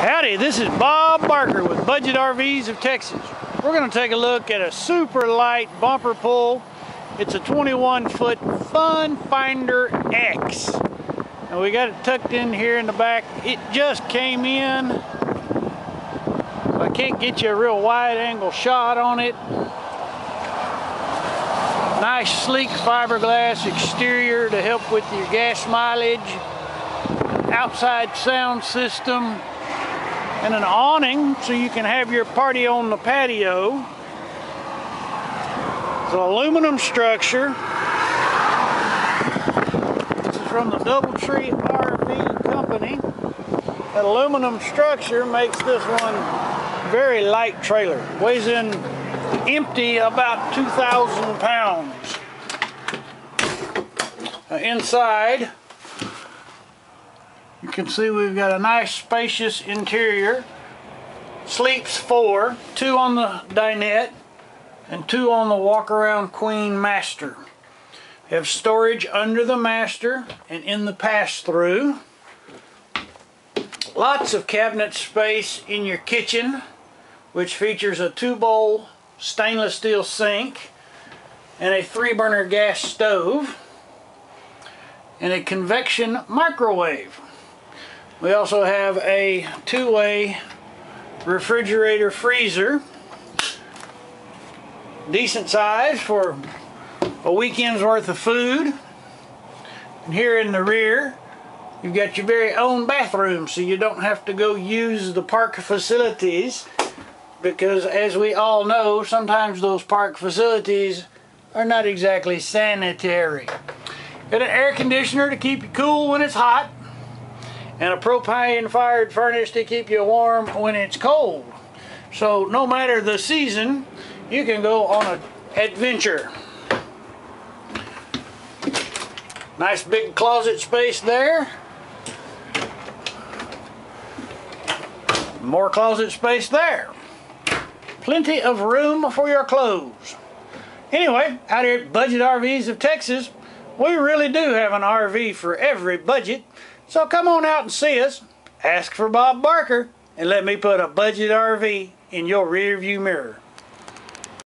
Howdy, this is Bob Barker with Budget RVs of Texas. We're going to take a look at a super light bumper pull. It's a 21-foot Fun Finder X. And we got it tucked in here in the back. It just came in. So I can't get you a real wide angle shot on it. Nice sleek fiberglass exterior to help with your gas mileage. Outside sound system. And an awning so you can have your party on the patio. It's an aluminum structure. This is from the Double Tree RV Company. That aluminum structure makes this one very light trailer. Weighs in empty about 2,000 pounds. Now inside, you can see we've got a nice spacious interior. Sleeps four, two on the dinette and two on the walk around queen master. We have storage under the master and in the pass through. Lots of cabinet space in your kitchen, which features a 2-bowl stainless steel sink and a 3-burner gas stove and a convection microwave. We also have a 2-way refrigerator freezer. Decent size for a weekend's worth of food. And here in the rear, you've got your very own bathroom, so you don't have to go use the park facilities, because as we all know, sometimes those park facilities are not exactly sanitary. Got an air conditioner to keep you cool when it's hot, and a propane-fired furnace to keep you warm when it's cold. So no matter the season, you can go on an adventure. Nice big closet space there. More closet space there. Plenty of room for your clothes. Anyway, out here at Budget RVs of Texas, we really do have an RV for every budget. So come on out and see us, ask for Bob Barker, and let me put a budget RV in your rearview mirror.